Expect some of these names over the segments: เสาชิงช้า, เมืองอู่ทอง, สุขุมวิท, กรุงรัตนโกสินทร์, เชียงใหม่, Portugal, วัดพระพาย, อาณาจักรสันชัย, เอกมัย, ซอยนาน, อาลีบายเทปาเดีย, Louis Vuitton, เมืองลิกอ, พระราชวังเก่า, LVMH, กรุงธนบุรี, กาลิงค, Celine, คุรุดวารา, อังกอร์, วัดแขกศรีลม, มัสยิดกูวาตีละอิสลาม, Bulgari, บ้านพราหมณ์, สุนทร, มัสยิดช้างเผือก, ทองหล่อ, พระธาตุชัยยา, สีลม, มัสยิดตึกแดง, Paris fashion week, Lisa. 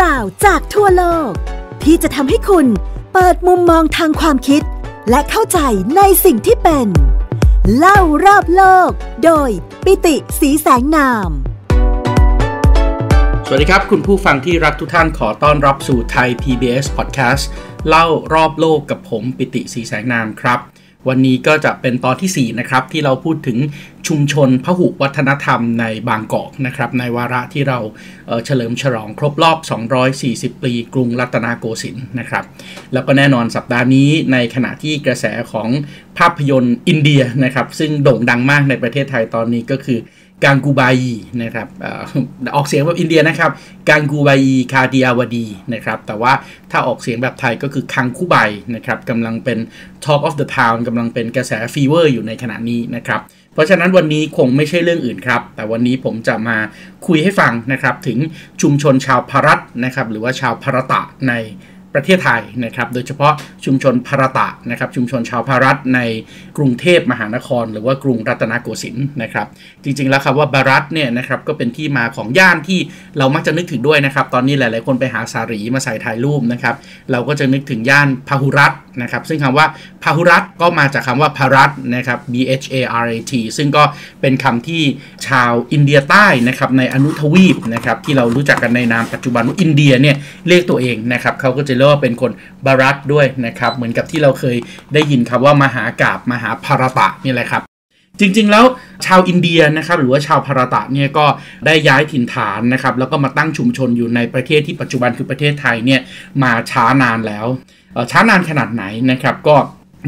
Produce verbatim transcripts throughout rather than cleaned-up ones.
ราวจากทั่วโลกที่จะทำให้คุณเปิดมุมมองทางความคิดและเข้าใจในสิ่งที่เป็นเล่ารอบโลกโดยปิติ ศรีแสงนามสวัสดีครับคุณผู้ฟังที่รักทุกท่านขอต้อนรับสู่ไทย พี บี เอส Podcast เล่ารอบโลกกับผมปิติศรีแสงนามครับวันนี้ก็จะเป็นตอนที่สี่นะครับที่เราพูดถึงชุมชนพหุวัฒนธรรมในบางกอกนะครับในวาระที่เราเอ่อเฉลิมฉลองครบรอบสองร้อยสี่สิบปีกรุงรัตนโกสินทร์นะครับแล้วก็แน่นอนสัปดาห์นี้ในขณะที่กระแสของภาพยนตร์อินเดียนะครับซึ่งโด่งดังมากในประเทศไทยตอนนี้ก็คือกังกูบายีนะครับออกเสียงแบบอินเดียนะครับกังกูบายีคาดิอาวดีนะครับแต่ว่าถ้าออกเสียงแบบไทยก็คือคังคูไบนะครับกำลังเป็น Talk of the Town กำลังเป็นกระแสฟีเวอร์อยู่ในขณะนี้นะครับเพราะฉะนั้นวันนี้คงไม่ใช่เรื่องอื่นครับแต่วันนี้ผมจะมาคุยให้ฟังนะครับถึงชุมชนชาวพารัตนะครับหรือว่าชาวพารตะในประเทศไทยนะครับโดยเฉพาะชุมชนพารตะนะครับชุมชนชาวพารัตในกรุงเทพมหานครหรือว่ากรุงรัตนโกสินทร์นะครับจริงๆแล้วครับว่าพารัตเนี่ยนะครับก็เป็นที่มาของย่านที่เรามักจะนึกถึงด้วยนะครับตอนนี้หลายๆคนไปหาสารีมาใส่ถ่ายรูปนะครับเราก็จะนึกถึงย่านพหุรัตนะครับซึ่งคำว่าพหุรัตก็มาจากคำว่าพารัตนะครับ B H A R A T ซึ่งก็เป็นคำที่ชาวอินเดียใต้นะครับในอนุทวีปนะครับที่เรารู้จักกันในนามปัจจุบันว่าอินเดียเนี่ยเรียกตัวเองนะครับเขาก็จะเรียกว่าเป็นคนบารัตด้วยนะครับเหมือนกับที่เราเคยได้ยินคำว่ามหากาพย์มหาภารตะนี่แหละครับจริงๆแล้วชาวอินเดียนะครับหรือว่าชาวพารตะเนี่ยก็ได้ย้ายถิ่นฐานนะครับแล้วก็มาตั้งชุมชนอยู่ในประเทศที่ปัจจุบันคือประเทศไทยเนี่ยมาช้านานแล้วช้านานขนาดไหนนะครับก็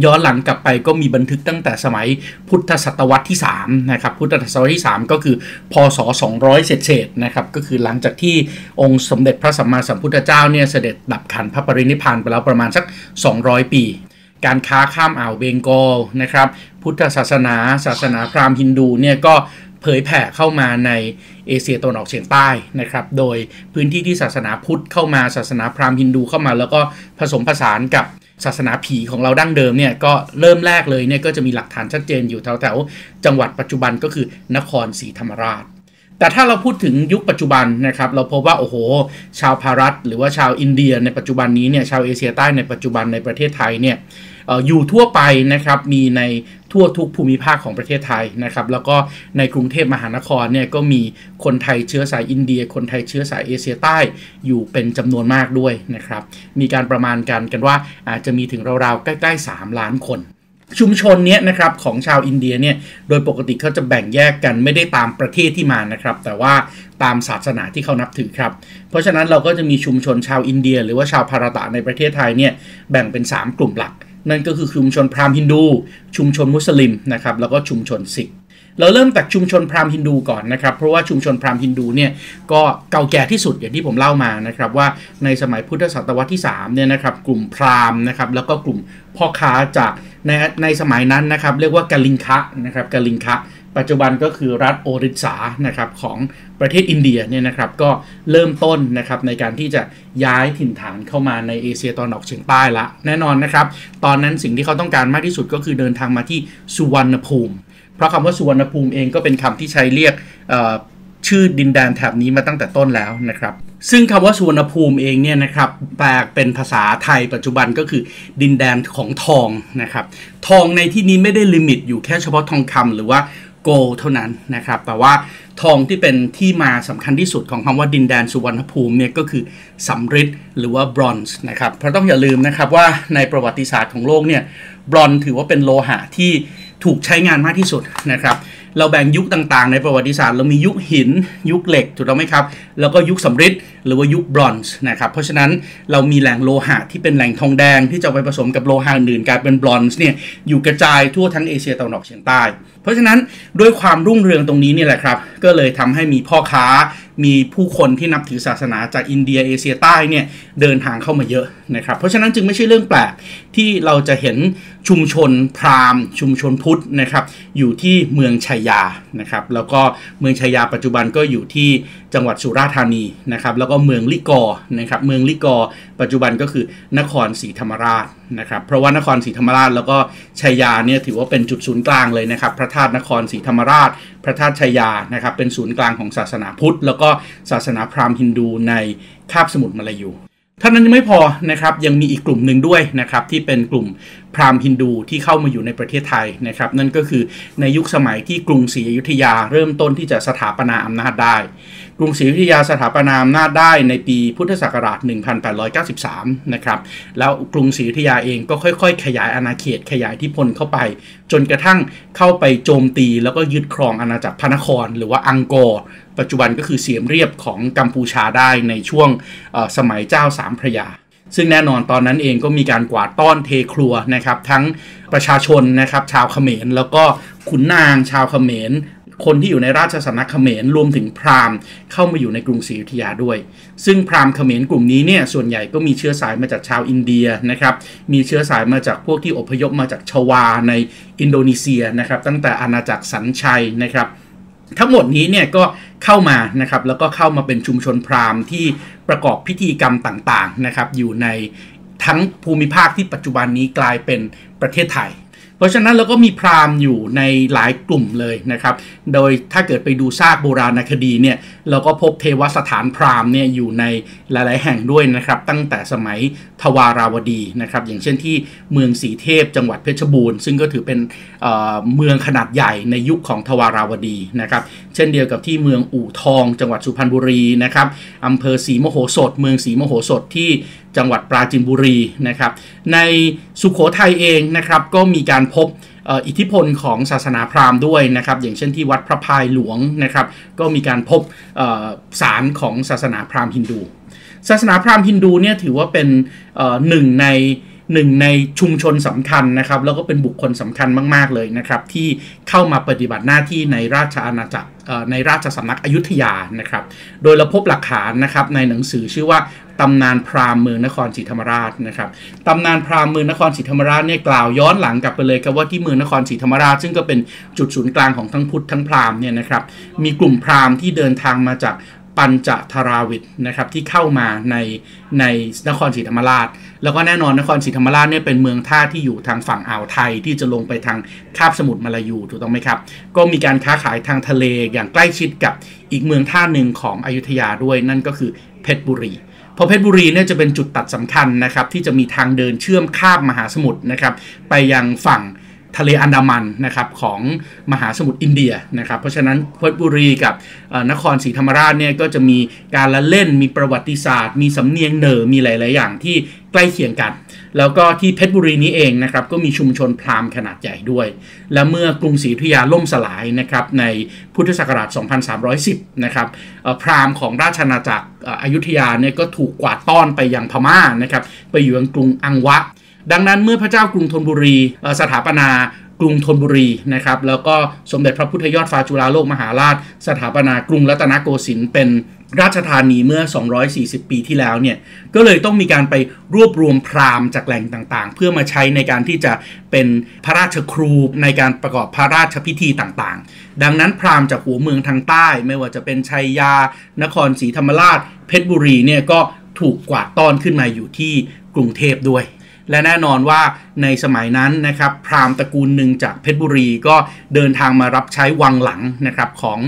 ย้อนหลังกลับไปก็มีบันทึกตั้งแต่สมัยพุทธศตวรรษที่สามนะครับพุทธศตวรรษที่สามก็คือพ.ศ.สองร้อยเศษๆนะครับก็คือหลังจากที่องค์สมเด็จพระสัมมาสัมพุทธเจ้าเนี่ยเสด็จดับขันพระปรินิพพานไปแล้วประมาณสักสองร้อยปีการค้าข้ามอ่าวเบงกอลนะครับพุทธศาสนาศาสนาพราหมณ์ฮินดูเนี่ยก็เผยแผ่เข้ามาในเอเชียตะวันออกเฉียงใต้นะครับโดยพื้นที่ที่ศาสนาพุทธเข้ามาศาสนาพราหมณ์ฮินดูเข้ามาแล้วก็ผสมผสานกับศาสนาผีของเราดั้งเดิมเนี่ยก็เริ่มแรกเลยเนี่ยก็จะมีหลักฐานชัดเจนอยู่แถวๆจังหวัดปัจจุบันก็คือนครศรีธรรมราชแต่ถ้าเราพูดถึงยุคปัจจุบันนะครับเราพบว่าโอ้โหชาวพารัตหรือว่าชาวอินเดียในปัจจุบันนี้เนี่ยชาวเอเชียใต้ในปัจจุบันในประเทศไทยเนี่ยอยู่ทั่วไปนะครับมีในทั่วทุกภูมิภาคของประเทศไทยนะครับแล้วก็ในกรุงเทพมหานครเนี่ยก็มีคนไทยเชื้อสายอินเดียคนไทยเชื้อสายเอเชียใต้อยู่เป็นจำนวนมากด้วยนะครับมีการประมาณการกันว่าอาจจะมีถึงราวๆใกล้ๆสามล้านคนชุมชนเนี้ยนะครับของชาวอินเดียเนี่ยโดยปกติเขาจะแบ่งแยกกันไม่ได้ตามประเทศที่มานะครับแต่ว่าตามศาสนาที่เขานับถือครับเพราะฉะนั้นเราก็จะมีชุมชนชาวอินเดียหรือว่าชาวพารตะในประเทศไทยเนี่ยแบ่งเป็นสามกลุ่มหลักนั่นก็คือชุมชนพราหมณ์ฮินดูชุมชนมุสลิมนะครับแล้วก็ชุมชนสิกเราเริ่มจากชุมชนพราหมณ์ฮินดูก่อนนะครับเพราะว่าชุมชนพราหมณ์ฮินดูเนี่ยก็เก่าแก่ที่สุดอย่างที่ผมเล่ามานะครับว่าในสมัยพุทธศตวรรษที่สามเนี่ยนะครับกลุ่มพราหมณ์นะครับแล้วก็กลุ่มพ่อค้าจากในในสมัยนั้นนะครับเรียกว่ากาลิงคะนะครับกาลิงคะปัจจุบันก็คือรัฐโอริสสานะครับของประเทศอินเดียเนี่ยนะครับก็เริ่มต้นนะครับในการที่จะย้ายถิ่นฐานเข้ามาในเอเชียตะวันออกเฉียงใต้ละแน่นอนนะครับตอนนั้นสิ่งที่เขาต้องการมากที่สุดก็คือเดินทางมาที่สุวรรณภูมิเพราะคำว่าสุวรรณภูมิเองก็เป็นคำที่ใช้เรียกชื่อดินแดนแถบนี้มาตั้งแต่ต้นแล้วนะครับซึ่งคำว่าสุวรรณภูมิเองเนี่ยนะครับแปลเป็นภาษาไทยปัจจุบันก็คือดินแดนของทองนะครับทองในที่นี้ไม่ได้ลิมิตอยู่แค่เฉพาะทองคำหรือว่าโกลเท่านั้นนะครับแต่ว่าทองที่เป็นที่มาสำคัญที่สุดของคำว่าดินแดนสุวรรณภูมิเนี่ยก็คือสำริดหรือว่าบรอนซ์นะครับเพราะต้องอย่าลืมนะครับว่าในประวัติศาสตร์ของโลกเนี่ยบรอนซ์ถือว่าเป็นโลหะที่ถูกใช้งานมากที่สุดนะครับเราแบ่งยุคต่างๆในประวัติศาสตร์เรามียุคหินยุคเหล็กถูกต้องไหมครับแล้วก็ยุคสำริดหรือว่ายุคบรอนซ์นะครับเพราะฉะนั้นเรามีแหล่งโลหะที่เป็นแหล่งทองแดงที่จะไปผสมกับโลหะอื่นกลายเป็นบรอนซ์เนี่ยอยู่กระจายทั่วทั้งเอเชียตะวันออกเฉียงใต้เพราะฉะนั้นด้วยความรุ่งเรืองตรงนี้นี่แหละครับก็เลยทำให้มีพ่อค้ามีผู้คนที่นับถือศาสนาจากอินเดียเอเชียใต้เนี่ยเดินทางเข้ามาเยอะนะครับเพราะฉะนั้นจึงไม่ใช่เรื่องแปลกที่เราจะเห็นชุมชนพราหมณ์ชุมชนพุทธนะครับอยู่ที่เมืองชัยยานะครับแล้วก็เมืองชัยยาปัจจุบันก็อยู่ที่จังหวัดสุราษฎร์ธานีนะครับแล้ว ก็เมืองลิกอนะครับเมืองลิกอปัจจุบันก็คือนครศรีธรรมราชนะครับเพราะว่านครศรีธรรมราชแล้วก็ชัยยาเนี่ยถือว่าเป็นจุดศูนย์กลางเลยนะครับพระธาตุนครศรีธรรมราชพระธาตุชัยยานะครับเป็นศูนย์กลางของศาสนาพุทธแล้วก็ศาสนาพราหมณ์ฮินดูในคาบสมุทรมาลายูเท่านั้นยังไม่พอนะครับยังมีอีกกลุ่มหนึ่งด้วยนะครับที่เป็นกลุ่มพราหมณ์ฮินดูที่เข้ามาอยู่ในประเทศไทยนะครับนั่นก็คือในยุคสมัยที่กรุงศรีอยุธยาเริ่มต้นที่จะสถาปนาอำนาจได้กรุงศรีอยุธยาสถาปนาอำนาจได้ในปีพุทธศักราชหนึ่งพันแปดร้อยเก้าสิบสามนะครับแล้วกรุงศรีอยุธยาเองก็ค่อยๆขยายอาณาเขตขยายอิทธิพลเข้าไปจนกระทั่งเข้าไปโจมตีแล้วก็ยึดครองอาณาจักรพระนครหรือว่าอังกอร์ปัจจุบันก็คือเสียมเรียบของกัมพูชาได้ในช่วงสมัยเจ้าสามพระยาซึ่งแน่นอนตอนนั้นเองก็มีการกวาดต้อนเทครัวนะครับทั้งประชาชนนะครับชาวเขมรแล้วก็ขุนนางชาวเขมรคนที่อยู่ในราชสำนักเขมรรวมถึงพราหมณ์เข้ามาอยู่ในกรุงศรีอยุธยาด้วยซึ่งพราหมณ์เขมรกลุ่มนี้เนี่ยส่วนใหญ่ก็มีเชื้อสายมาจากชาวอินเดียนะครับมีเชื้อสายมาจากพวกที่อพยพมาจากชวาในอินโดนีเซียนะครับตั้งแต่อาณาจักรสันชัยนะครับทั้งหมดนี้เนี่ยก็เข้ามานะครับแล้วก็เข้ามาเป็นชุมชนพราหมณ์ที่ประกอบพิธีกรรมต่างๆนะครับอยู่ในทั้งภูมิภาคที่ปัจจุบันนี้กลายเป็นประเทศไทยเพราะฉะนั้นเราก็มีพราหมณ์อยู่ในหลายกลุ่มเลยนะครับโดยถ้าเกิดไปดูซากโบราณคดีเนี่ยเราก็พบเทวสถานพราหมณ์เนี่ยอยู่ในหลายๆแห่งด้วยนะครับตั้งแต่สมัยทวาราวดีนะครับอย่างเช่นที่เมืองสีเทพจังหวัดเพชรบูรณ์ซึ่งก็ถือเป็นเอ่อเมืองขนาดใหญ่ในยุคของทวาราวดีนะครับเช่นเดียวกับที่เมืองอู่ทองจังหวัดสุพรรณบุรีนะครับอำเภอศรีมโหสถเมืองศรีมโหสถที่จังหวัดปราจีนบุรีนะครับในสุโขทัยเองนะครับก็มีการพบอิทธิพลของศาสนาพราหมณ์ด้วยนะครับอย่างเช่นที่วัดพระพายหลวงนะครับก็มีการพบสารของศาสนาพราหมณ์ฮินดูศาสนาพราหมณ์ฮินดูเนี่ยถือว่าเป็นหนึ่งในหนึ่งในชุมชนสำคัญนะครับแล้วก็เป็นบุคคลสำคัญมากๆเลยนะครับที่เข้ามาปฏิบัติหน้าที่ในราชอาณาจักรในราชสำนักอยุธยานะครับโดยเราพบหลักฐานนะครับในหนังสือชื่อว่าตำนานพราหมณ์เมืองนครศรีธรรมราชนะครับตำนานพราหมณ์เมืองนครศรีธรรมราชเนี่ยกล่าวย้อนหลังกลับไปเลยครับว่าที่เมืองนครศรีธรรมราชซึ่งก็เป็นจุดศูนย์กลางของทั้งพุทธทั้งพราหมณ์เนี่ยนะครับมีกลุ่มพราหมณ์ที่เดินทางมาจากปัญจทราวิทนะครับที่เข้ามาในในนครศรีธรรมราชแล้วก็แน่นอนนครศรีธรรมราชเนี่ยเป็นเมืองท่าที่อยู่ทางฝั่งอ่าวไทยที่จะลงไปทางคาบสมุทรมาลายูถูกต้องไหมครับก็มีการค้าขายทางทะเลอย่างใกล้ชิดกับอีกเมืองท่าหนึ่งของอยุธยาด้วยนั่นก็คือเพชรบุรีพอเพชรบุรีเนี่ยจะเป็นจุดตัดสำคัญนะครับที่จะมีทางเดินเชื่อมคาบมหาสมุทรนะครับไปยังฝั่งทะเลอันดามันนะครับของมหาสมุทรอินเดียนะครับเพราะฉะนั้นเพชรบุรีกับนครศรีธรรมราชเนี่ยก็จะมีการละเล่นมีประวัติศาสตร์มีสำเนียงเหนือมีหลายๆอย่างที่ใกล้เคียงกันแล้วก็ที่เพชรบุรีนี้เองนะครับก็มีชุมชนพราหมณ์ขนาดใหญ่ด้วยและเมื่อกรุงศรีอยุธยาล่มสลายนะครับในพุทธศักราชสองพันสามร้อยสิบนะครับพราหมณ์ของราชอาณาจักรอยุธยาเนี่ยก็ถูกกวาดต้อนไปยังพม่านะครับไปอยู่ยังกรุงอังวะดังนั้นเมื่อพระเจ้ากรุงธนบุรีสถาปนากรุงธนบุรีนะครับแล้วก็สมเด็จพระพุทธยอดฟ้าจุฬาโลกมหาราชสถาปนากรุงรัตนโกสินทร์เป็นราชธานีเมื่อสองร้อยสี่สิบปีที่แล้วเนี่ยก็เลยต้องมีการไปรวบรวมพราหมณ์จากแหล่งต่างๆเพื่อมาใช้ในการที่จะเป็นพระราชครูในการประกอบพระราชพิธีต่างๆดังนั้นพราหมณ์จากหัวเมืองทางใต้ไม่ว่าจะเป็นชัยยานครศรีธรรมราชเพชรบุรีเนี่ยก็ถูกกวาดต้อนขึ้นมาอยู่ที่กรุงเทพด้วยและแน่นอนว่าในสมัยนั้นนะครับพราหมณ์ตระกูลหนึ่งจากเพชรบุรีก็เดินทางมารับใช้วังหลังนะครับของ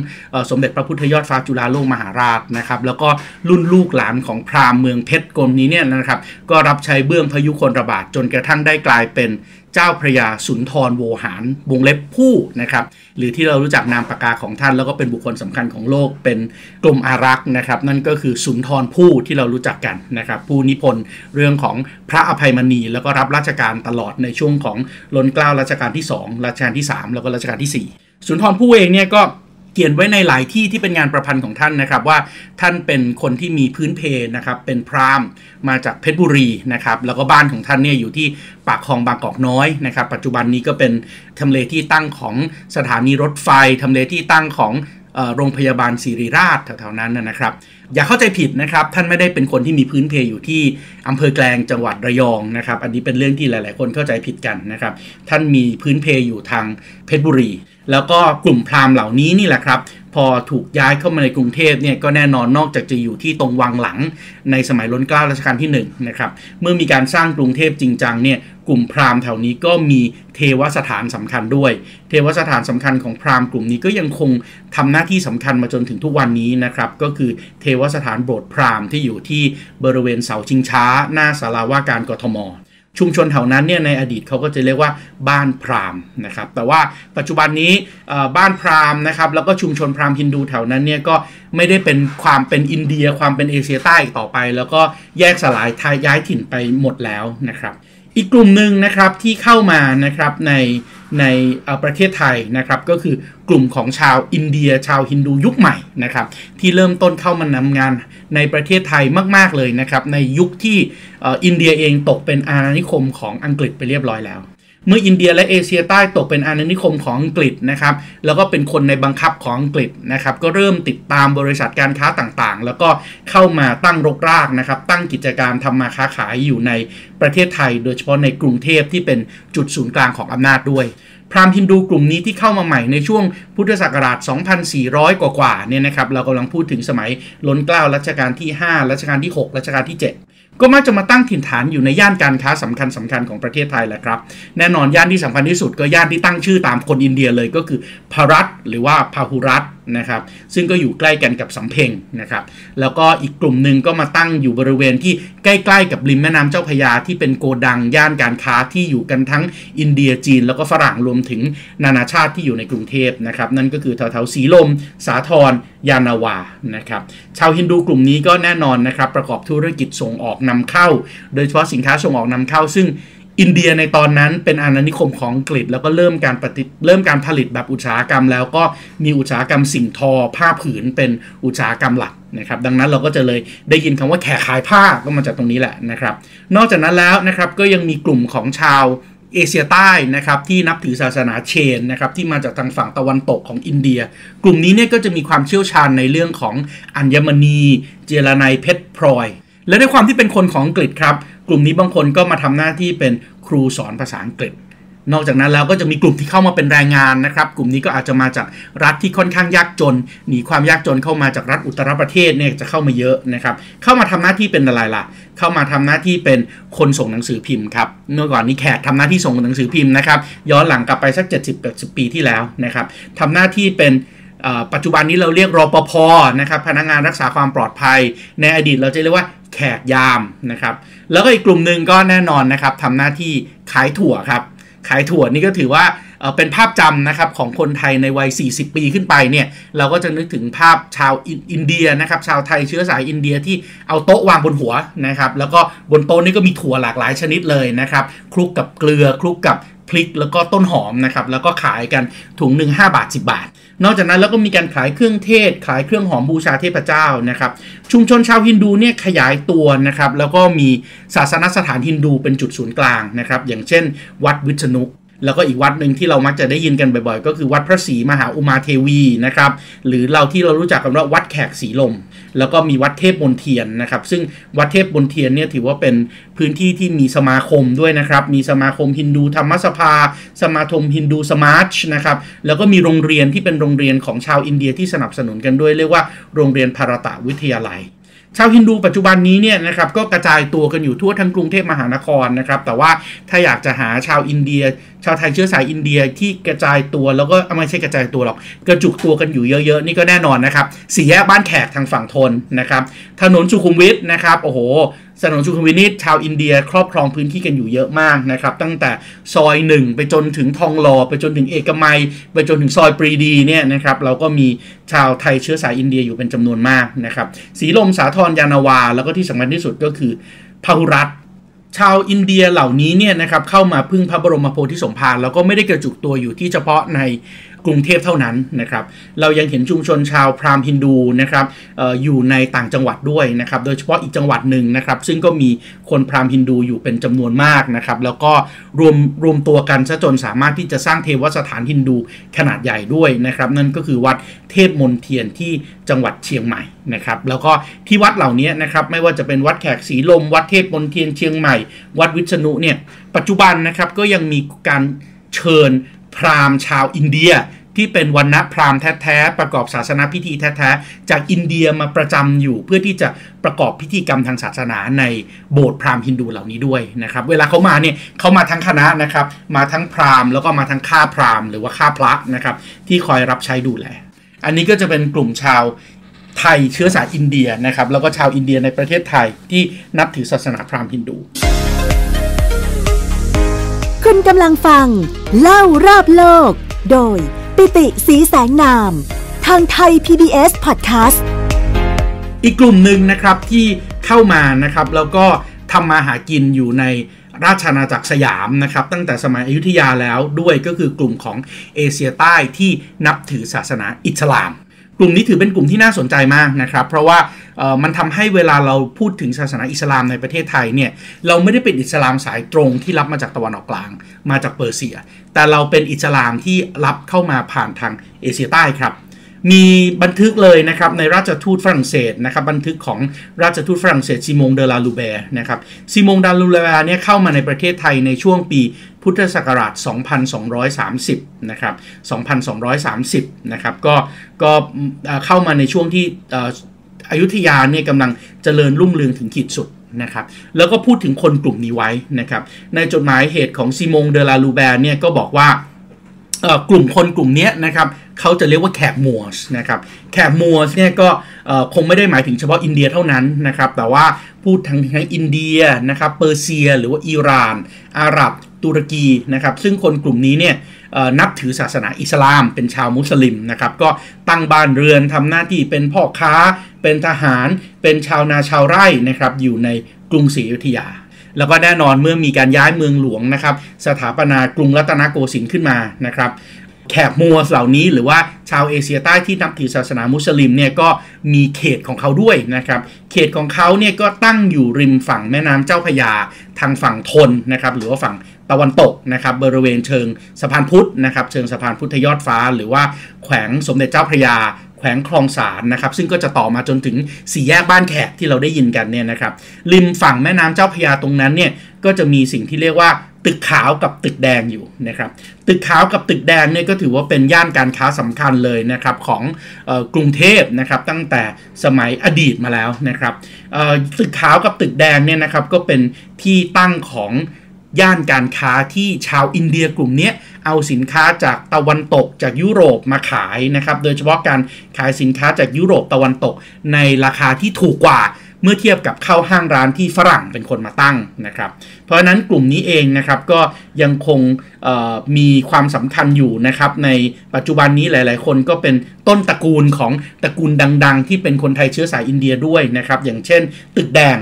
สมเด็จพระพุทธยอดฟ้าจุฬาโลกมหาราชนะครับแล้วก็รุ่นลูกหลานของพราหมณ์เมืองเพชรกลมนี้เนี่ยนะครับก็รับใช้เบื้องพยุคลบาทจนกระทั่งได้กลายเป็นเจ้าพระยาสุนทรโวหารวงเล็บผู้นะครับหรือที่เรารู้จักนามปากกาของท่านแล้วก็เป็นบุคคลสำคัญของโลกเป็นกรมอารักษ์นะครับนั่นก็คือสุนทรผู้ที่เรารู้จักกันนะครับผู้นิพนธ์เรื่องของพระอภัยมณีแล้วก็รับราชการตลอดในช่วงของล้นเกล้ารัชกาลที่สองรัชกาลที่สามแล้วก็รัชกาลที่สี่สุนทรผู้เองเนี่ยก็เขียนไว้ในหลายที่ที่เป็นงานประพันธ์ของท่านนะครับว่าท่านเป็นคนที่มีพื้นเพนะครับเป็นพราหมณ์มาจากเพชรบุรีนะครับแล้วก็บ้านของท่านเนี่ยอยู่ที่ปากคลองบางกอกน้อยนะครับปัจจุบันนี้ก็เป็นทำเลที่ตั้งของสถานีรถไฟทำเลที่ตั้งของโรงพยาบาลศิริราชแถวๆนั้นนะครับอย่าเข้าใจผิดนะครับท่านไม่ได้เป็นคนที่มีพื้นเพอยู่ที่อำเภอแกลงจังหวัดระยองนะครับอันนี้เป็นเรื่องที่หลายๆคนเข้าใจผิดกันนะครับท่านมีพื้นเพอยู่ทางเพชรบุรีแล้วก็กลุ่มพราหมณ์เหล่านี้นี่แหละครับ พอถูกย้ายเข้ามาในกรุงเทพเนี่ยก็แน่นอนนอกจากจะอยู่ที่ตรงวังหลังในสมัยรัชกาลที่หนึ่งนะครับเมื่อมีการสร้างกรุงเทพจริงจังเนี่ยกลุ่มพราหมณ์แถวนี้ก็มีเทวสถานสำคัญด้วยเทวสถานสำคัญของพราหมณ์กลุ่มนี้ก็ยังคงทำหน้าที่สำคัญมาจนถึงทุกวันนี้นะครับก็คือเทวสถานโบสถ์พราหมณ์ที่อยู่ที่บริเวณเสาชิงช้าหน้าศาลาว่าการกทมชุมชนแถวนั้นเนี่ยในอดีตเขาก็จะเรียกว่าบ้านพราหมณ์นะครับแต่ว่าปัจจุบันนี้บ้านพราหมณ์นะครับแล้วก็ชุมชนพราหมณ์ฮินดูแถวนั้นเนี่ยก็ไม่ได้เป็นความเป็นอินเดียความเป็นเอเชียใต้อีกต่อไปแล้วก็แยกสลายย้ายถิ่นไปหมดแล้วนะครับอีกกลุ่มหนึ่งนะครับที่เข้ามานะครับในในประเทศไทยนะครับก็คือกลุ่มของชาวอินเดียชาวฮินดูยุคใหม่นะครับที่เริ่มต้นเข้ามานำงานในประเทศไทยมากๆเลยนะครับในยุคที่อินเดียเองตกเป็นอาณานิคมของอังกฤษไปเรียบร้อยแล้วเมื่ออินเดียและเอเชียใต้ตกเป็นอาณานิคมของอังกฤษนะครับแล้วก็เป็นคนในบังคับของอังกฤษนะครับก็เริ่มติดตามบริษัทการค้าต่างๆแล้วก็เข้ามาตั้งรกรากนะครับตั้งกิจการทำมาค้าขายอยู่ในประเทศไทยโดยเฉพาะในกรุงเทพที่เป็นจุดศูนย์กลางของอำนาจด้วยพราหมณ์ฮินดูกลุ่มนี้ที่เข้ามาใหม่ในช่วงพุทธศักราช สองพันสี่ร้อย กว่าๆเนี่ยนะครับเรากำลังพูดถึงสมัยล้นเกล้ารัชกาลที่ห้ารัชกาลที่หกรัชกาลที่เจ็ดก็มักจะมาตั้งถิ่นฐานอยู่ในย่านการค้าสำคัญสำคัญของประเทศไทยแหละครับแน่นอนย่านที่สำคัญที่สุดก็ย่านที่ตั้งชื่อตามคนอินเดียเลยก็คือพารัตหรือว่าพาหุรัตนะครับซึ่งก็อยู่ใกล้กันกับสำเพ็งนะครับแล้วก็อีกกลุ่มหนึ่งก็มาตั้งอยู่บริเวณที่ใกล้ๆกับริมแม่น้ำเจ้าพระยาที่เป็นโกดังย่านการค้าที่อยู่กันทั้งอินเดียจีนแล้วก็ฝรั่งรวมถึงนานาชาติที่อยู่ในกรุงเทพนะครับนั่นก็คือแถวๆสีลมสาทรยานาวานะครับชาวฮินดูกลุ่มนี้ก็แน่นอนนะครับประกอบธุรกิจส่งออกนำเข้าโดยเฉพาะสินค้าส่งออกนำเข้าซึ่งอินเดียในตอนนั้นเป็นอาณานิคมของอังกฤษแล้วก็เริ่มการปฏิเริ่มการผลิตแบบอุตสาหกรรมแล้วก็มีอุตสาหกรรมสิ่งทอผ้าผืนเป็นอุตสาหกรรมหลักนะครับดังนั้นเราก็จะเลยได้ยินคำว่าแขกขายผ้าก็มาจากตรงนี้แหละนะครับนอกจากนั้นแล้วนะครับก็ยังมีกลุ่มของชาวเอเชียใต้นะครับที่นับถือศาสนาเชนนะครับที่มาจากทางฝั่งตะวันตกของอินเดียกลุ่มนี้เนี่ยก็จะมีความเชี่ยวชาญในเรื่องของอัญมณีเจรไนเพชรพลอยและด้วยความที่เป็นคนของอังกฤษครับกลุ่มนี้บางคนก็มาทำหน้าที่เป็นครูสอนภาษาอังกฤษนอกจากนั้นแล้วก็จะมีกลุ่มที่เข้ามาเป็นแรงงานนะครับกลุ่มนี้ก็อาจจะมาจากรัฐที่ค่อนข้างยากจนหนีความยากจนเข้ามาจากรัฐอุตตรประเทศเนี่ยจะเข้ามาเยอะนะครับเข้ามาทำหน้าที่เป็นอะไรล่ะเข้ามาทำหน้าที่เป็นคนส่งหนังสือพิมพ์ครับเมื่อก่อนนี้แขกทำหน้าที่ส่งหนังสือพิมพ์นะครับย้อนหลังกลับไปสัก เจ็ดสิบ แปดสิบ ปีที่แล้วนะครับทำหน้าที่เป็นปัจจุบันนี้เราเรียกรปภนะครับพนักงานรักษาความปลอดภัยในอดีตเราจะเรียกว่าแขกยามนะครับแล้วก็อีกกลุ่มหนึ่งก็แน่นอนนะครับทำหน้าที่ขายถั่วครับขายถั่วนี่ก็ถือว่าเป็นภาพจำนะครับของคนไทยในวัยสี่สิบปีขึ้นไปเนี่ยเราก็จะนึกถึงภาพชาวอินเดียนะครับชาวไทยเชื้อสายอินเดียที่เอาโต๊ะวางบนหัวนะครับแล้วก็บนโต๊ะนี่ก็มีถั่วหลากหลายชนิดเลยนะครับคลุกกับเกลือคลุกกับพริกแล้วก็ต้นหอมนะครับแล้วก็ขายกันถุงหนึ่งห้าบาทสิบบาทนอกจากนั้นแล้วก็มีการขายเครื่องเทศขายเครื่องหอมบูชาเทพเจ้านะครับชุมชนชาวฮินดูเนี่ยขยายตัวนะครับแล้วก็มีศาสนสถานฮินดูเป็นจุดศูนย์กลางนะครับอย่างเช่นวัดวิษณุแล้วก็อีกวัดหนึ่งที่เรามักจะได้ยินกันบ่อยๆก็คือวัดพระศรีมหาอุมาเทวีนะครับหรือเราที่เรารู้จักกันว่าวัดแขกศรีลมแล้วก็มีวัดเทพมนเทียนนะครับซึ่งวัดเทพมนเทียนเนี่ยถือว่าเป็นพื้นที่ที่มีสมาคมด้วยนะครับมีสมาคมฮินดูธรรมสภาสมาคมฮินดูสมาร์ชนะครับแล้วก็มีโรงเรียนที่เป็นโรงเรียนของชาวอินเดียที่สนับสนุนกันด้วยเรียกว่าโรงเรียนภารตะวิทยาลัยชาวฮินดูปัจจุบันนี้เนี่ยนะครับก็กระจายตัวกันอยู่ทั่วทั้งกรุงเทพมหานครนะครับแต่ว่าถ้าอยากจะหาชาวอินเดียชาวไทยเชื้อสายอินเดียที่กระจายตัวแล้วก็ไม่ใช่กระจายตัวหรอกกระจุกตัวกันอยู่เยอะๆนี่ก็แน่นอนนะครับสี่แยกบ้านแขกทางฝั่งธนนะครับถนนสุขุมวิทนะครับโอ้โหถนนสุขุมวิทชาวอินเดียครอบครองพื้นที่กันอยู่เยอะมากนะครับตั้งแต่ซอยหนึ่งไปจนถึงทองหล่อไปจนถึงเอกมัยไปจนถึงซอยปรีดีเนี่ยนะครับเราก็มีชาวไทยเชื้อสายอินเดียอยู่เป็นจำนวนมากนะครับสีลมสาทรยานาวาแล้วก็ที่สำคัญที่สุดก็คือพาหุรัตชาวอินเดียเหล่านี้เนี่ยนะครับเข้ามาพึ่งพระบรมโพธิสมภารแล้วก็ไม่ได้กระจุกตัวอยู่ที่เฉพาะในกรุงเทพเท่านั้นนะครับเรายังเห็นชุมชนชาวพราหมณ์ฮินดูนะครับ อ, อยู่ในต่างจังหวัดด้วยนะครับโดยเฉพาะอีกจังหวัดหนึ่งนะครับซึ่งก็มีคนพราหมณ์ฮินดูอยู่เป็นจำนวนมากนะครับแล้วก็รวมรวมตัวกันซะจนสามารถที่จะสร้างเทวสถานฮินดูขนาดใหญ่ด้วยนะครับนั่นก็คือวัดเทพมนเทียนที่จังหวัดเชียงใหม่นะครับแล้วก็ที่วัดเหล่านี้นะครับไม่ว่าจะเป็นวัดแขกศรีลมวัดเทพมนเทียนเชียงใหม่วัดวิษณุเนี่ยปัจจุบันนะครับก็ยังมีการเชิญพราหมณ์ชาวอินเดีย ที่เป็นวรรณะพราหมณ์แท้ๆประกอบศาสนาพิธีแท้ๆจากอินเดียมาประจำอยู่เพื่อที่จะประกอบพิธีกรรมทางศาสนาในโบสถ์พราหมณ์ฮินดูเหล่านี้ด้วยนะครับเวลาเขามาเนี่ยเขามาทั้งคณะนะครับมาทั้งพราหมณ์แล้วก็มาทั้งข้าพราหมณ์หรือว่าข้าพระนะครับที่คอยรับใช้ดูแลอันนี้ก็จะเป็นกลุ่มชาวไทยเชื้อสายอินเดียนะครับแล้วก็ชาวอินเดียในประเทศไทยที่นับถือศาสนาพราหมณ์ฮินดูคุณกำลังฟังเล่ารอบโลกโดยปิติสีแสงนามทางไทย พี บี เอส Podcast อีกกลุ่มหนึ่งนะครับที่เข้ามานะครับแล้วก็ทำมาหากินอยู่ในราชอาณาจักรสยามนะครับตั้งแต่สมัยอยุธยาแล้วด้วยก็คือกลุ่มของเอเชียใต้ที่นับถือศาสนาอิสลามกลุ่มนี้ถือเป็นกลุ่มที่น่าสนใจมากนะครับเพราะว่ามันทำให้เวลาเราพูดถึงศาสนาอิสลามในประเทศไทยเนี่ยเราไม่ได้เป็นอิสลามสายตรงที่รับมาจากตะวันออกกลางมาจากเปอร์เซียแต่เราเป็นอิสลามที่รับเข้ามาผ่านทางเอเชียใต้ครับมีบันทึกเลยนะครับในราชทูตฝรั่งเศสนะครับบันทึกของราชทูตฝรั่งเศสซิมงเดลาลูแบร์นะครับซิมงเดลาลูแบร์เนี่ยเข้ามาในประเทศไทยในช่วงปีพุทธศักราช สองพันสองร้อยสามสิบ นะครับ สองพันสองร้อยสามสิบ นะครับก็ก็เข้ามาในช่วงที่อยุธยาเนี่ยกำลังเจริญรุ่งเรืองถึงขีดสุดนะครับแล้วก็พูดถึงคนกลุ่มนี้ไว้นะครับในจดหมายเหตุของซิมงเดลาลูแบร์เนี่ยก็บอกว่ากลุ่มคนกลุ่มนี้นะครับเขาจะเรียกว่าแขกมัวส์นะครับแขกมัวส์เนี่ยก็คงไม่ได้หมายถึงเฉพาะอินเดียเท่านั้นนะครับแต่ว่าพูดทั้งทั้งอินเดียนะครับเปอร์เซียหรือว่าอิหร่านอาหรับตุรกีนะครับซึ่งคนกลุ่มนี้เนี่ยนับถือศาสนาอิสลามเป็นชาวมุสลิมนะครับก็ตั้งบ้านเรือนทำหน้าที่เป็นพ่อค้าเป็นทหารเป็นชาวนาชาวไร่นะครับอยู่ในกรุงศรีอยุธยาแล้วก็แน่นอนเมื่อมีการย้ายเมืองหลวงนะครับสถาปนากรุงรัตนโกสินทร์ขึ้นมานะครับแขกมัวเหล่านี้หรือว่าชาวเอเชียใต้ที่นับถือศาสนามุสลิมเนี่ยก็มีเขตของเขาด้วยนะครับเขตของเขาเนี่ยก็ตั้งอยู่ริมฝั่งแม่น้ำเจ้าพระยาทางฝั่งธนนะครับหรือว่าฝั่งตะวันตกนะครับบริเวณเชิงสะพานพุทธนะครับเชิงสะพานพุทธยอดฟ้าหรือว่าแขวงสมเด็จเจ้าพระยาแขวงคลองสารนะครับซึ่งก็จะต่อมาจนถึงสี่แยกบ้านแขกที่เราได้ยินกันเนี่ยนะครับริมฝั่งแม่น้ำเจ้าพระยาตรงนั้นเนี่ยก็จะมีสิ่งที่เรียกว่าตึกขาวกับตึกแดงอยู่นะครับตึกขาวกับตึกแดงเนี่ยก็ถือว่าเป็นย่านการค้าสำคัญเลยนะครับของเอ่อกรุงเทพนะครับตั้งแต่สมัยอดีตมาแล้วนะครับเอ่อตึกขาวกับตึกแดงเนี่ยนะครับก็เป็นที่ตั้งของย่านการค้าที่ชาวอินเดียกลุ่มนี้เอาสินค้าจากตะวันตกจากยุโรปมาขายนะครับโดยเฉพาะการขายสินค้าจากยุโรปตะวันตกในราคาที่ถูกกว่าเมื่อเทียบกับเข้าห้างร้านที่ฝรั่งเป็นคนมาตั้งนะครับเพราะฉะนั้นกลุ่มนี้เองนะครับก็ยังคงมีความสำคัญอยู่นะครับในปัจจุบันนี้หลายๆคนก็เป็นต้นตระกูลของตระกูลดังๆที่เป็นคนไทยเชื้อสายอินเดียด้วยนะครับอย่างเช่นตึกแดง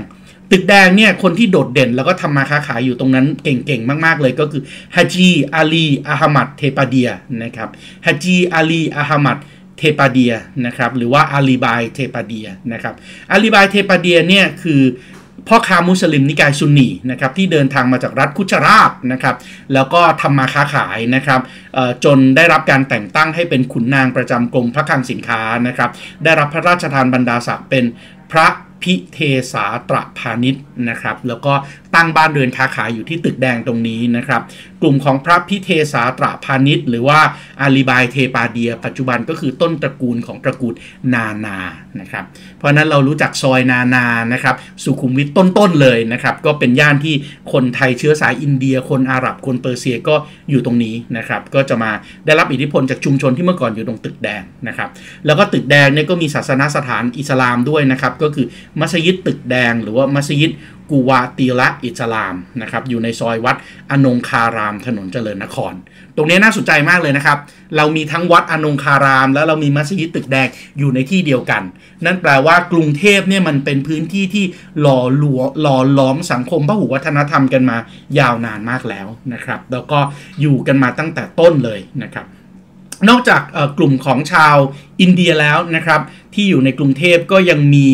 ตึกแดงเนี่ยคนที่โดดเด่นแล้วก็ทำมาค้าขายอยู่ตรงนั้นเก่งๆมากๆเลยก็คือฮัจจีอาลีอาหมัดเทปาเดียนะครับฮัจจีอาลีอาหมัดเทปาเดียนะครับหรือว่าอาลีบายเทปาเดียนะครับอาลีบายเทปาเดียเนี่ยคือพ่อค้ามุสลิมนิกายซุนนีนะครับที่เดินทางมาจากรัฐคุชราบนะครับแล้วก็ทำมาค้าขายนะครับจนได้รับการแต่งตั้งให้เป็นขุนนางประจำกรมพระคลังสินค้านะครับได้รับพระราชทานบรรดาศักดิ์เป็นพระพิเทสาตระพาณิชย์นะครับแล้วก็ตั้งบ้านเรือนค้าขายอยู่ที่ตึกแดงตรงนี้นะครับกลุ่มของพระพิเทสาตระพาณิชย์หรือว่าอาลีบายเทปาเดียปัจจุบันก็คือต้นตระกูลของตระกูลนานานะครับเพราะนั้นเรารู้จักซอยนานานะครับสุขุมวิทต้นๆเลยนะครับก็เป็นย่านที่คนไทยเชื้อสายอินเดียคนอาหรับคนเปอร์เซียก็อยู่ตรงนี้นะครับก็จะมาได้รับอิทธิพลจากชุมชนที่เมื่อก่อนอยู่ตรงตึกแดงนะครับแล้วก็ตึกแดงเนี่ยก็มีศาสนสถานอิสลามด้วยนะครับก็คือมัสยิดตึกแดงหรือว่ามัสยิดกูวาตีละอิสลามนะครับอยู่ในซอยวัดอนงคารามถนนเจริญนครตรงนี้น่าสนใจมากเลยนะครับเรามีทั้งวัดอนงคารามแล้วเรามีมัสยิดตึกแดงอยู่ในที่เดียวกันนั่นแปลว่ากรุงเทพเนี่ยมันเป็นพื้นที่ที่หล่อหลัวหล่อล้อมสังคมพหุวัฒนธรรมกันมายาวนานมากแล้วนะครับแล้วก็อยู่กันมาตั้งแต่ต้นเลยนะครับนอกจากกลุ่มของชาวอินเดียแล้วนะครับที่อยู่ในกรุงเทพก็ยังมี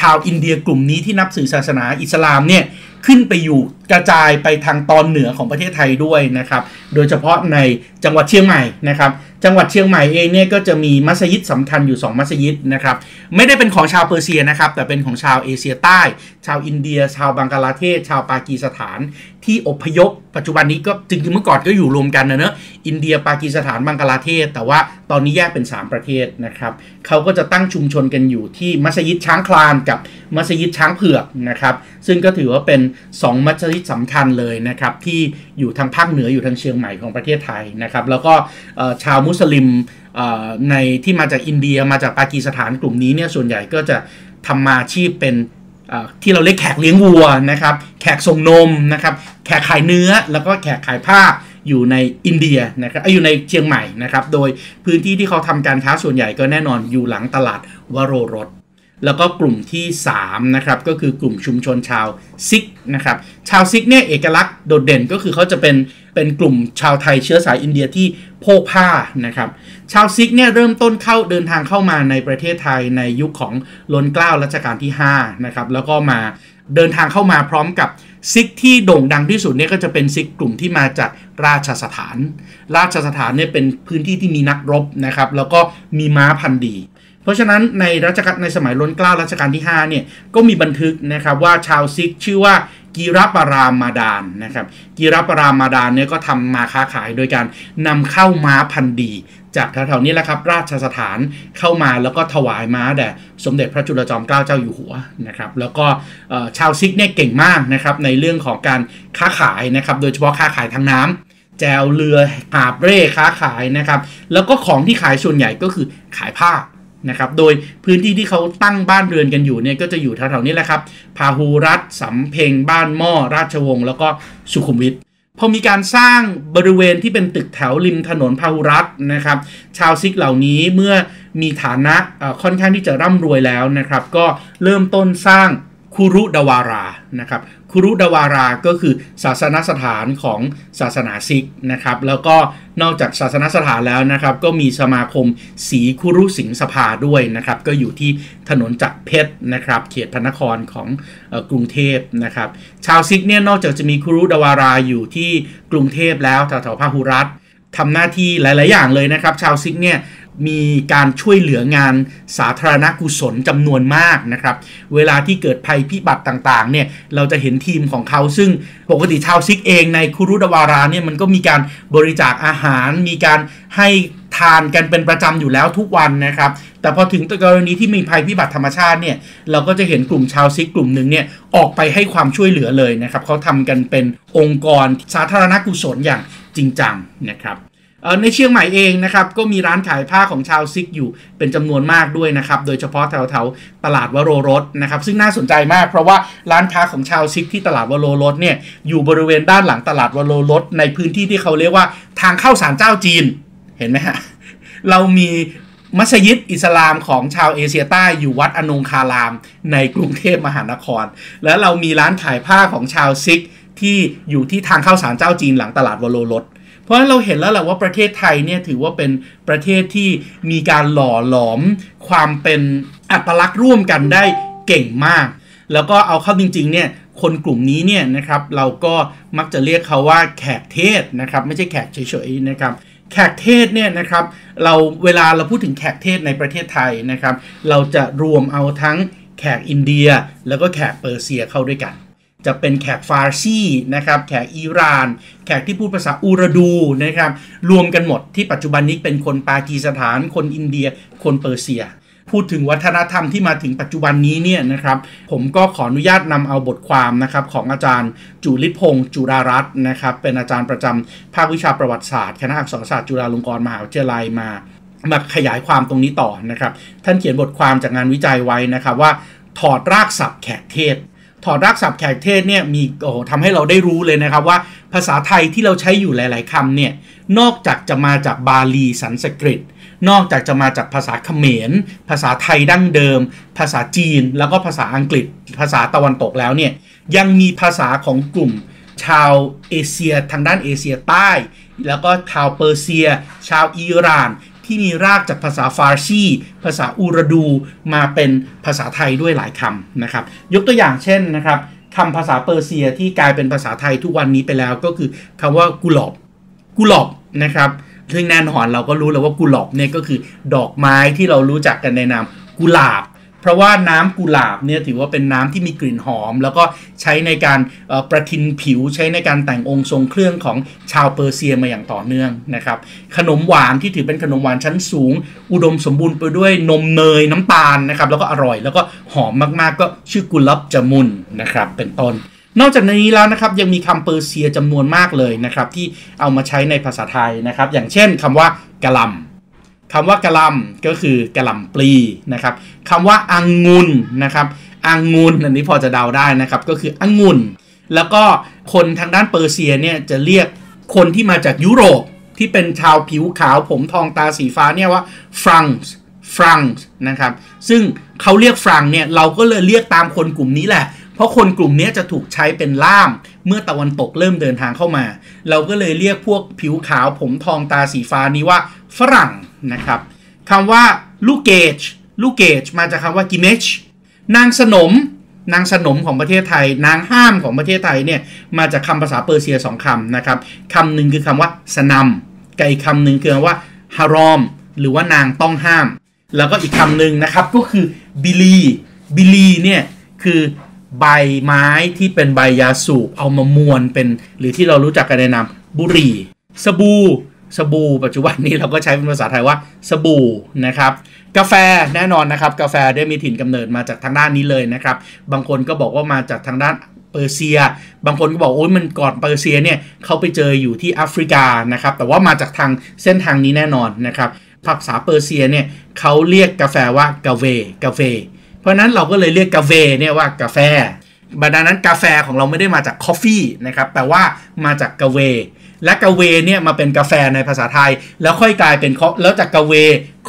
ชาวอินเดียกลุ่มนี้ที่นับถือศาสนาอิสลามเนี่ยขึ้นไปอยู่กระจายไปทางตอนเหนือของประเทศไทยด้วยนะครับโดยเฉพาะในจังหวัดเชียงใหม่นะครับจังหวัดเชียงใหม่เองเนี่ยก็จะมีมัสยิดสำคัญอยู่สองมัสยิดนะครับไม่ได้เป็นของชาวเปอร์เซียนะครับแต่เป็นของชาวเอเชียใต้ชาวอินเดียชาวบังกลาเทศชาวปากีสถานที่อพยพปัจจุบันนี้ก็จริงๆเมื่อก่อนก็อยู่รวมกันนะเนอะอินเดียปากีสถานบังกลาเทศแต่ว่าต อนนี้แยกเป็นสามประเทศนะครับเขาก็จะตั้งชุมชนกันอยู่ที่มัสยิดช้างคลานกับมัสยิดช้างเผือกนะครับซึ่งก็ถือว่าเป็นสองมัสยิดสำคัญเลยนะครับที่อยู่ทางภาคเหนืออยู่ทางเชียงใหม่ของประเทศไทยนะครับแล้วก็ชาวมุสลิมในที่มาจากอินเดียมาจากปากีสถานกลุ่มนี้เนี่ยส่วนใหญ่ก็จะทำมาอาชีพเป็นที่เราเรียกแขกเลี้ยงวัวนะครับแขกส่งนมนะครับแขกขายเนื้อแล้วก็แขกขายผ้าอยู่ในอินเดียนะครับอยู่ในเชียงใหม่นะครับโดยพื้นที่ที่เขาทำการค้าส่วนใหญ่ก็แน่นอนอยู่หลังตลาดวโรรสแล้วก็กลุ่มที่สามนะครับก็คือกลุ่มชุมชนชาวซิกนะครับชาวซิกเนี่ยเอกลักษณ์โดดเด่นก็คือเขาจะเป็นเป็นกลุ่มชาวไทยเชื้อสายอินเดียที่โพกผ้านะครับชาวซิกเนี่ยเริ่มต้นเข้าเดินทางเข้ามาในประเทศไทยในยุค ของล้นเกล้ารัชกาลที่ห้านะครับแล้วก็มาเดินทางเข้ามาพร้อมกับซิกที่โด่งดังที่สุดเนี่ยก็จะเป็นซิกกลุ่มที่มาจากราชสถานราชสถานเนี่ยเป็นพื้นที่ที่มีนักรบนะครับแล้วก็มีม้าพันธุ์ดีเพราะฉะนั้นในรัชกาลในสมัยล้นเกล้ารัชกาลที่ห้าเนี่ยก็มีบันทึกนะครับว่าชาวซิกชื่อว่ากีรปรามาดานนะครับกีรปรามาดานเนี่ยก็ทำมาค้าขายโดยการนำเข้าม้าพันธุ์ดีจากแถวๆนี้แหละครับราชสถานเข้ามาแล้วก็ถวายม้าแด่สมเด็จพระจุลจอมเกล้าเจ้าอยู่หัวนะครับแล้วก็ชาวซิกเนี่ยเก่งมากนะครับในเรื่องของการค้าขายนะครับโดยเฉพาะค้าขายทางน้ำแจวเรือหาบเร่ค้าขายนะครับแล้วก็ของที่ขายส่วนใหญ่ก็คือขายผ้านะครับโดยพื้นที่ที่เขาตั้งบ้านเรือนกันอยู่เนี่ยก็จะอยู่แถวๆนี้แหละครับพาหูรัฐสำเพ็งบ้านหม้อราชวงศ์แล้วก็สุขุมวิทพอมีการสร้างบริเวณที่เป็นตึกแถวริมถนนพาหุรัฐนะครับชาวซิกเหล่านี้เมื่อมีฐานะค่อนข้างที่จะร่ำรวยแล้วนะครับก็เริ่มต้นสร้างคุรุดวารานะครับคุรุดวาราก็คือศาสนสถานของศาสนาซิกนะครับแล้วก็นอกจากศาสนสถานแล้วนะครับก็มีสมาคมศรีคุรุสิงสภาด้วยนะครับก็อยู่ที่ถนนจักรเพชรนะครับเขตพระนครของกรุงเทพนะครับชาวซิกเนี่ยนอกจากจะมีคุรุดวาราอยู่ที่กรุงเทพแล้วแถวๆพหุรัฐทำหน้าที่หลายๆอย่างเลยนะครับชาวซิกเนี่ยมีการช่วยเหลืองานสาธารณกุศลจำนวนมากนะครับเวลาที่เกิดภัยพิบัติต่างๆเนี่ยเราจะเห็นทีมของเขาซึ่งปกติชาวซิกเองในคุรุดวาราเนี่ยมันก็มีการบริจาคอาหารมีการให้ทานกันเป็นประจำอยู่แล้วทุกวันนะครับแต่พอถึงกรณีที่มีภัยพิบัติธรรมชาติเนี่ยเราก็จะเห็นกลุ่มชาวซิกกลุ่มหนึ่งเนี่ยออกไปให้ความช่วยเหลือเลยนะครับเขาทำกันเป็นองค์กรสาธารณกุศลอย่างจริงจังนะครับในเชียงใหม่เองนะครับก็มีร้านขายผ้าของชาวซิกอยู่เป็นจำนวนมากด้วยนะครับโดยเฉพาะแถวๆตลาดวโรรสนะครับซึ่งน่าสนใจมากเพราะว่าร้านค้าของชาวซิกที่ตลาดวโรรสเนี่ยอยู่บริเวณด้านหลังตลาดวโรรสในพื้นที่ที่เขาเรียกว่าทางเข้าศาลเจ้าจีนเห็นไหมฮะเรามีมัสยิดอิสลามของชาวเอเชียใต้อยู่วัดอนงคารามในกรุงเทพมหานครและเรามีร้านขายผ้าของชาวซิกที่อยู่ที่ทางเข้าศาลเจ้าจีนหลังตลาดวโรรสเพราะฉะนั้นเราเห็นแล้วแหละว่าประเทศไทยเนี่ยถือว่าเป็นประเทศที่มีการหล่อหลอมความเป็นอัตลักษณ์ร่วมกันได้เก่งมากแล้วก็เอาเข้าจริงๆเนี่ยคนกลุ่มนี้เนี่ยนะครับเราก็มักจะเรียกเขาว่าแขกเทศนะครับไม่ใช่แขกเฉยๆนะครับแขกเทศเนี่ยนะครับเราเวลาเราพูดถึงแขกเทศในประเทศไทยนะครับเราจะรวมเอาทั้งแขกอินเดียแล้วก็แขกเปอร์เซียเข้าด้วยกันจะเป็นแขกฟาร์ซีนะครับแขกอิหร่านแขกที่พูดภาษาอูรดูนะครับรวมกันหมดที่ปัจจุบันนี้เป็นคนปากีสถานคนอินเดียคนเปอร์เซียพูดถึงวัฒนธรรมที่มาถึงปัจจุบันนี้เนี่ยนะครับผมก็ขออนุญาตนำเอาบทความนะครับของอาจารย์จุลิตพงศ์จุฬารัตน์นะครับเป็นอาจารย์ประจำภาควิชาประวัติศาสตร์คณะอักษรศาสตร์จุฬาลงกรณ์มหาวิทยาลัยมามาขยายความตรงนี้ต่อนะครับท่านเขียนบทความจากงานวิจัยไว้นะครับว่าถอดรากศัพท์แขกเทศถอดรากศัพท์แขกเทศเนี่ยมีโอ้โหทำให้เราได้รู้เลยนะครับว่าภาษาไทยที่เราใช้อยู่หลายๆคำเนี่ยนอกจากจะมาจากบาลีสันสกฤตนอกจากจะมาจากภาษาเขมรภาษาไทยดั้งเดิมภาษาจีนแล้วก็ภาษาอังกฤษภาษาตะวันตกแล้วเนี่ยยังมีภาษาของกลุ่มชาวเอเชียทางด้านเอเชียใต้แล้วก็ชาวเปอร์เซียชาวอิหร่านที่มีรากจากภาษาฟาร์ซีภาษาอูรดูมาเป็นภาษาไทยด้วยหลายคำนะครับยกตัวอย่างเช่นนะครับคำภาษาเปอร์เซียที่กลายเป็นภาษาไทยทุกวันนี้ไปแล้วก็คือคำว่ากุหลาบกุหลาบนะครับซึ่งแน่นอนเราก็รู้แล้วว่ากุหลาบเนี่ยก็คือดอกไม้ที่เรารู้จักกันในนามกุหลาบ เพราะว่าน้ำกุหลาบเนี่ยถือว่าเป็นน้ำที่มีกลิ่นหอมแล้วก็ใช้ในการประทินผิวใช้ในการแต่งองค์ทรงเครื่องของชาวเปอร์เซียมาอย่างต่อเนื่องนะครับขนมหวานที่ถือเป็นขนมหวานชั้นสูงอุดมสมบูรณ์ไปด้วยนมเนยน้ำตาลนะครับแล้วก็อร่อยแล้วก็หอมมากๆก็ชื่อกุลับจามุนนะครับเป็นต้นนอกจากนี้แล้วนะครับยังมีคำเปอร์เซียจำนวนมากเลยนะครับที่เอามาใช้ในภาษาไทยนะครับอย่างเช่นคำว่ากะหล่ำคำว่ากะหล่ำก็คือกะหล่ำปลีนะครับคำว่าอังุนนะครับอังุนอันนี้พอจะเดาได้นะครับก็คืออังุนแล้วก็คนทางด้านเปอร์เซียเนี่ยจะเรียกคนที่มาจากยุโรปที่เป็นชาวผิวขาวผมทองตาสีฟ้าเนี่ยว่าฟรังส์ฟรังส์นะครับซึ่งเขาเรียกฟรังเนี่ยเราก็เลยเรียกตามคนกลุ่มนี้แหละเพราะคนกลุ่มนี้จะถูกใช้เป็นล่ามเมื่อตะวันตกเริ่มเดินทางเข้ามาเราก็เลยเรียกพวกผิวขาวผมทองตาสีฟ้านี้ว่าฝรั่งนะครับคำว่าลูกเกจลูกเกจมาจากคำว่ากิเมชนางสนมนางสนมของประเทศไทยนางห้ามของประเทศไทยเนี่ยมาจากคำภาษาเปอร์เซียสองคำนะครับคำหนึ่งคือคำว่าสนัมกับอีกคำหนึ่งคือคำว่าฮารอมหรือว่านางต้องห้ามแล้วก็อีกคำหนึ่งนะครับก็คือบิลีบิลีเนี่ยคือใบไม้ที่เป็นใบยาสูบเอามามวนเป็นหรือที่เรารู้จักกันในนามบุหรี่สบู่สบู่ปัจจุบันนี้เราก็ใช้เป็นภาษาไทยว่าสบู่นะครับกาแฟแน่นอนนะครับกาแฟได้มีถิ่นกำเนิดมาจากทางด้านนี้เลยนะครับบางคนก็บอกว่ามาจากทางด้านเปอร์เซียบางคนก็บอกโอ้ยมันก่อนเปอร์เซียเนี่ยเขาไปเจออยู่ที่แอฟริกานะครับแต่ว่ามาจากทางเส้นทางนี้แน่นอนนะครับภาษาเปอร์เซียเนี่ยเขาเรียกกาแฟว่ากาเวกาเวเพราะนั้นเราก็เลยเรียกกาเฟเนี่ยว่ากาแฟบัดนั้นกาแฟของเราไม่ได้มาจากคอฟฟี่นะครับแต่ว่ามาจากกาเวและกาเวเนี่ยมาเป็นกาแฟในภาษาไทยแล้วค่อยกลายเป็นแล้วจากกาเว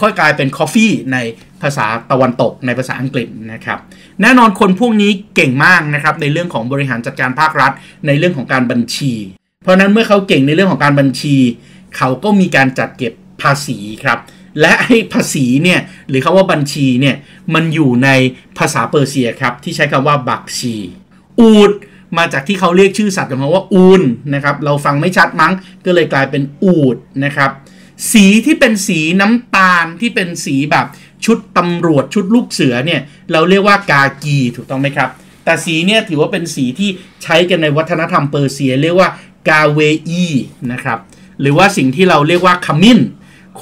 ค่อยกลายเป็นคอฟฟี่ในภาษาตะวันตกในภาษาอังกฤษนะครับแน่นอนคนพวกนี้เก่งมากนะครับในเรื่องของบริหารจัดการภาครัฐในเรื่องของการบัญชีเพราะนั้นเมื่อเขาเก่งในเรื่องของการบัญชีเขาก็มีการจัดเก็บภาษีครับและไอ้ภาษีเนี่ยหรือคำว่าบัญชีเนี่ยมันอยู่ในภาษาเปอร์เซียครับที่ใช้คำว่าบักชีอูดมาจากที่เขาเรียกชื่อสัตว์กันมาว่าอูนนะครับเราฟังไม่ชัดมั้งก็เลยกลายเป็นอูดนะครับสีที่เป็นสีน้ำตาลที่เป็นสีแบบชุดตำรวจชุดลูกเสือเนี่ยเราเรียกว่ากากีถูกต้องไหมครับแต่สีเนี่ยถือว่าเป็นสีที่ใช้กันในวัฒนธรรมเปอร์เซียเรียกว่ากาเวอีนะครับหรือว่าสิ่งที่เราเรียกว่าขมิ้น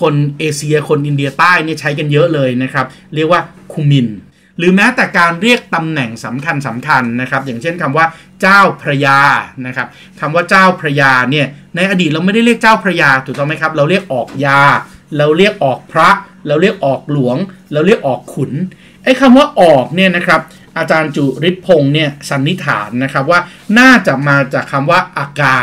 คนเอเชียคนอินเดียใต้เนี่ยใช้กันเยอะเลยนะครับเรียกว่าคุมินหรือแม้แต่การเรียกตำแหน่งสำคัญสำคัญนะครับอย่างเช่นคำว่าเจ้าพระยานะครับคำว่าเจ้าพระยาเนี่ยในอดีตเราไม่ได้เรียกเจ้าพระยาถูกต้องไหมครับเราเรียกออกยาเราเรียกออกพระเราเรียกออกหลวงเราเรียกออกขุนไอ้คำว่าออกเนี่ยนะครับอาจารย์จุริศพงศ์เนี่ยสันนิษฐานนะครับว่าน่าจะมาจากคำว่าอากา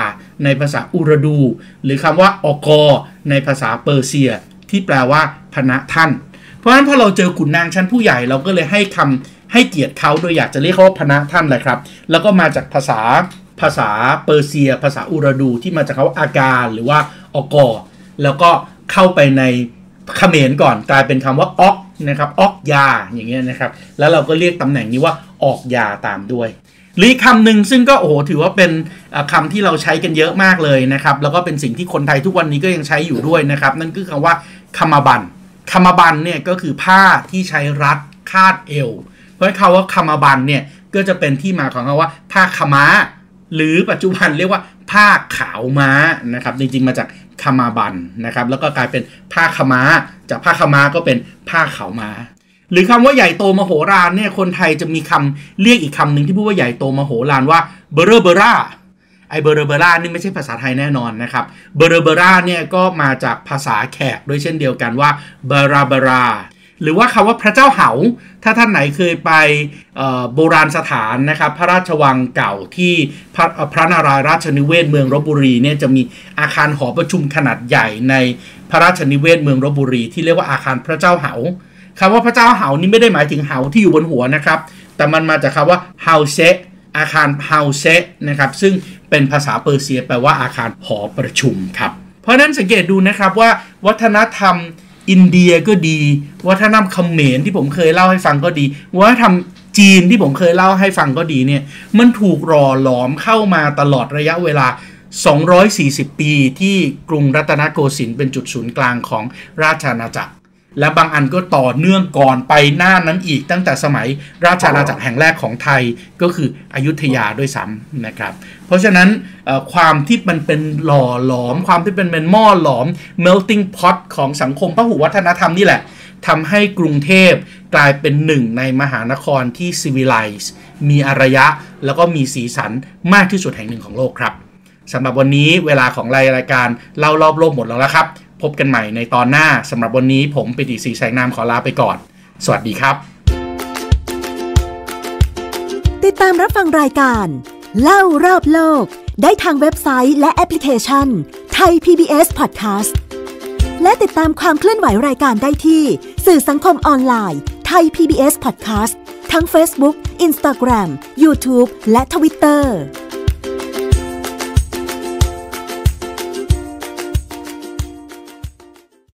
ในภาษาอุรดูหรือคำว่าออกอในภาษาเปอร์เซียที่แปลว่าพระท่านเพราะฉะนั้นพอเราเจอขุนนางชั้นผู้ใหญ่เราก็เลยให้คำให้เกียรติเขาโดยอยากจะเรียกเขาว่าพระท่านแหละครับแล้วก็มาจากภาษาภาษาเปอร์เซียภาษาอุรดูที่มาจากคำว่าอากาหรือว่าออกอแล้วก็เข้าไปในเขมรก่อนกลายเป็นคำว่าออกนะครับออกยาอย่างเงี้ยนะครับแล้วเราก็เรียกตำแหน่งนี้ว่าออกยาตามด้วยหรือคำหนึ่งซึ่งก็โอ้โหถือว่าเป็นคำที่เราใช้กันเยอะมากเลยนะครับแล้วก็เป็นสิ่งที่คนไทยทุกวันนี้ก็ยังใช้อยู่ด้วยนะครับนั่นคือคำว่าคำบันคำบันเนี่ยก็คือผ้าที่ใช้รัดคาดเอวเพราะคำว่าคำบันเนี่ยก็จะเป็นที่มาของคำว่าผ้าขม้าหรือปัจจุบันเรียกว่าผ้าขาวม้านะครับจริงๆมาจากคำบันนะครับแล้วก็กลายเป็นผ้าขม้าจากผ้าขม้าก็เป็นผ้าขาวม้าหรือคำว่าใหญ่โตมโหฬารเนี่ยคนไทยจะมีคำเรียกอีกคำหนึ่งที่พูดว่าใหญ่โตมโหฬารว่าเบอร์เบอร่าไอเบอร์เบอร่านี่ไม่ใช่ภาษาไทยแน่นอนนะครับเบอร์เบอร่าเนี่ยก็มาจากภาษาแขกด้วยเช่นเดียวกันว่าบาราบาราหรือว่าคำว่าพระเจ้าเหาถ้าท่านไหนเคยไปโบราณสถานนะครับพระราชวังเก่าที่พระพระนารายณ์ราชนิเวศเมืองลพบุรีเนี่ยจะมีอาคารหอประชุมขนาดใหญ่ในพระราชนิเวศเมืองลพบุรีที่เรียกว่าอาคารพระเจ้าเหาคำว่าพระเจ้าเหานี่ไม่ได้หมายถึงเหาที่อยู่บนหัวนะครับแต่มันมาจากคำว่าเฮาเซอาคารเฮาเซนะครับซึ่งเป็นภาษาเปอร์เซียแปลว่าอาคารหอประชุมครับเพราะฉะนั้นสังเกตดูนะครับว่าวัฒนธรรมอินเดียก็ดีวัฒนธรรมเขมรที่ผมเคยเล่าให้ฟังก็ดีวัฒนธรรมจีนที่ผมเคยเล่าให้ฟังก็ดีเนี่ยมันถูกหล่อหลอมเข้ามาตลอดระยะเวลาสองร้อยสี่สิบปีที่กรุงรัตนโกสินทร์เป็นจุดศูนย์กลางของราชอาณาจักร และบางอันก็ต่อเนื่องก่อนไปหน้านั้นอีกตั้งแต่สมัยราชอาณาจักรแห่งแรกของไทยก็คืออยุธยาด้วยซ้ำนะครับเพราะฉะนั้นความที่มันเป็นหล่อหลอมความที่เป็นเป็นหม้อหลอม melting pot ของสังคมพหุวัฒนธรรมนี่แหละทำให้กรุงเทพกลายเป็นหนึ่งในมหานครที่ civilized มีอารยะแล้วก็มีสีสันมากที่สุดแห่งหนึ่งของโลกครับสำหรับวันนี้เวลาของรายการเล่ารอบโลกหมดแล้วละครับพบกันใหม่ในตอนหน้าสำหรับวันนี้ผมปิติศรีแสงนามขอลาไปก่อนสวัสดีครับติดตามรับฟังรายการเล่ารอบโลกได้ทางเว็บไซต์และแอปพลิเคชันไทย พี บี เอส Podcast และติดตามความเคลื่อนไหวรายการได้ที่สื่อสังคมออนไลน์ไทย พี บี เอส Podcast ทั้ง Facebook Instagram YouTube และ Twitter